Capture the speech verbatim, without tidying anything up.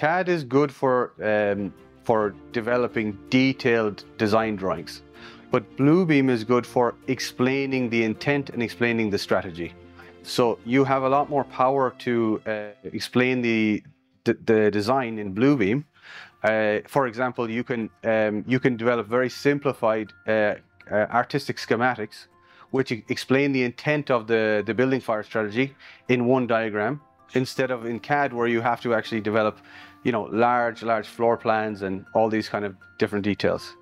C A D is good for, um, for developing detailed design drawings, but Bluebeam is good for explaining the intent and explaining the strategy. So you have a lot more power to uh, explain the, the, the design in Bluebeam. Uh, for example, you can, um, you can develop very simplified uh, uh, artistic schematics which explain the intent of the, the building fire strategy in one diagram, instead of in C A D where you have to actually develop, you know, large, large floor plans and all these kind of different details.